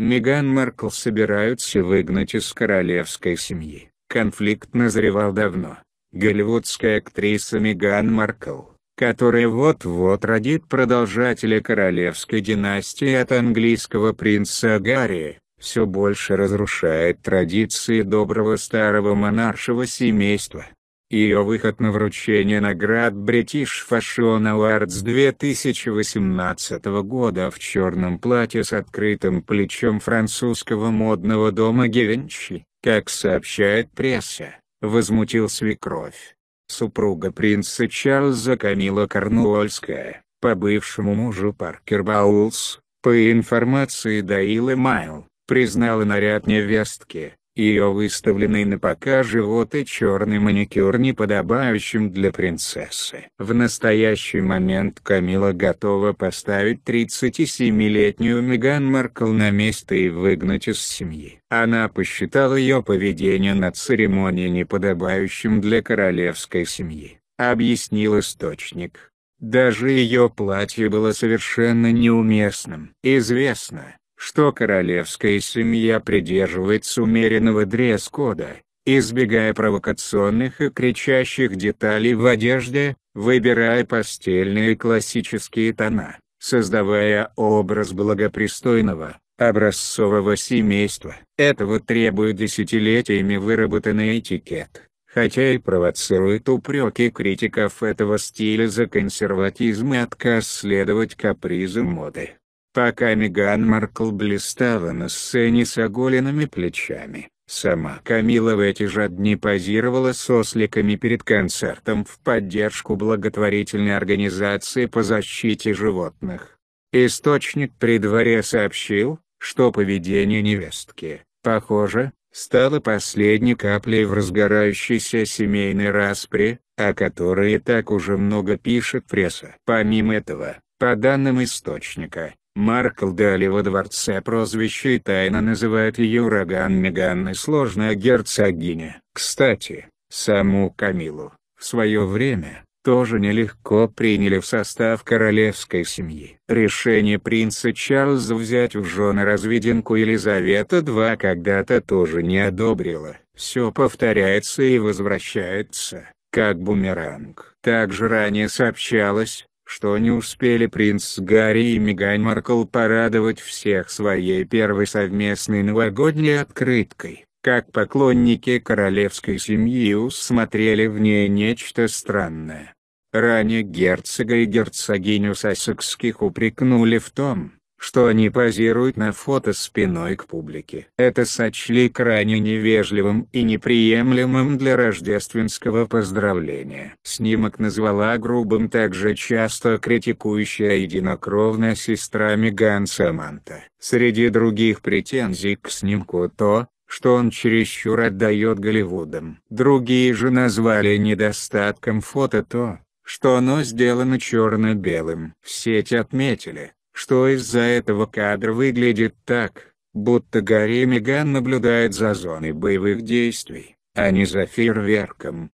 Меган Маркл собираются выгнать из королевской семьи. Конфликт назревал давно. Голливудская актриса Меган Маркл, которая вот-вот родит продолжателя королевской династии от английского принца Гарри, все больше разрушает традиции доброго старого монаршего семейства. Ее выход на вручение наград British Fashion Awards 2018 года в черном платье с открытым плечом французского модного дома Givenchy, как сообщает пресса, возмутил свекровь. Супруга принца Чарльза Камила Корнуольская, по бывшему мужу Паркер Баулс, по информации Дайлы Майл, признала наряд невестки, ее выставленный на показ живот и черный маникюр неподобающим для принцессы. В настоящий момент Камила готова поставить 37-летнюю Меган Маркл на место и выгнать из семьи. Она посчитала ее поведение на церемонии неподобающим для королевской семьи, объяснил источник. Даже ее платье было совершенно неуместным. Известно, что королевская семья придерживается умеренного дресс-кода, избегая провокационных и кричащих деталей в одежде, выбирая пастельные классические тона, создавая образ благопристойного, образцового семейства. Этого требует десятилетиями выработанный этикет, хотя и провоцирует упреки критиков этого стиля за консерватизм и отказ следовать капризам моды. Пока Меган Маркл блистала на сцене с оголенными плечами, сама Камила в эти же дни позировала с осликами перед концертом в поддержку благотворительной организации по защите животных. Источник при дворе сообщил, что поведение невестки, похоже, стало последней каплей в разгорающейся семейной распри, о которой и так уже много пишет пресса. Помимо этого, по данным источника, Маркл дали во дворце прозвище и тайно называют ее ураган Меган и сложная герцогиня. Кстати, саму Камилу, в свое время, тоже нелегко приняли в состав королевской семьи. Решение принца Чарльза взять в жены разведенку Елизавета II когда-то тоже не одобрила. Все повторяется и возвращается, как бумеранг. Также ранее сообщалось, что не успели принц Гарри и Меган Маркл порадовать всех своей первой совместной новогодней открыткой, как поклонники королевской семьи усмотрели в ней нечто странное. Ранее герцога и герцогиню сассекских упрекнули в том, что они позируют на фото спиной к публике. Это сочли крайне невежливым и неприемлемым для рождественского поздравления. Снимок назвала грубым также часто критикующая единокровная сестра Меган Саманта. Среди других претензий к снимку то, что он чересчур отдает Голливудам. Другие же назвали недостатком фото то, что оно сделано черно-белым. В сети отметили, что из-за этого кадр выглядит так, будто Гарри и Меган наблюдают за зоной боевых действий, а не за фейерверком.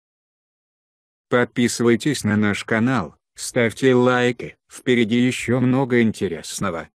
Подписывайтесь на наш канал, ставьте лайки, впереди еще много интересного.